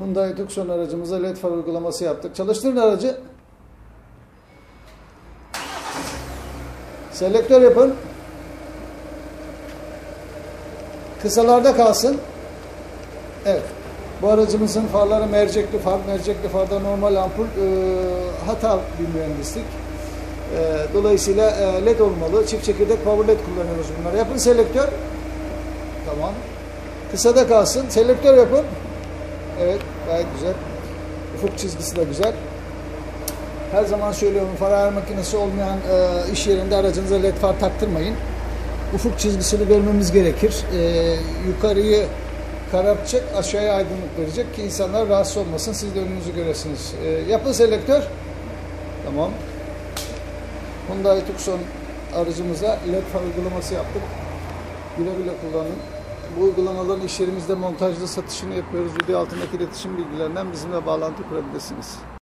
Hyundai Tucson aracımıza LED far uygulaması yaptık. Çalıştırın aracı. Selektör yapın. Kısalarda kalsın. Evet. Bu aracımızın farları mercekli far. Mercekli farda normal ampul. Hata bir mühendislik. Dolayısıyla LED olmalı. Çift çekirdek power LED kullanıyoruz bunları. Yapın selektör. Tamam. Kısada kalsın. Selektör yapın. Evet. Gayet güzel. Ufuk çizgisi de güzel. Her zaman söylüyorum, far ayar makinesi olmayan iş yerinde aracınıza LED far taktırmayın. Ufuk çizgisini görmemiz gerekir. Yukarıyı karartacak, aşağıya aydınlık verecek ki insanlar rahatsız olmasın. Siz de önünüzü göresiniz. Yapın selektör. Tamam. Hyundai Tucson aracımıza LED far uygulaması yaptık. Güle güle kullanın. Bu uygulamaların iş yerimizde montajlı satışını yapıyoruz. Video altındaki iletişim bilgilerinden bizimle bağlantı kurabilirsiniz.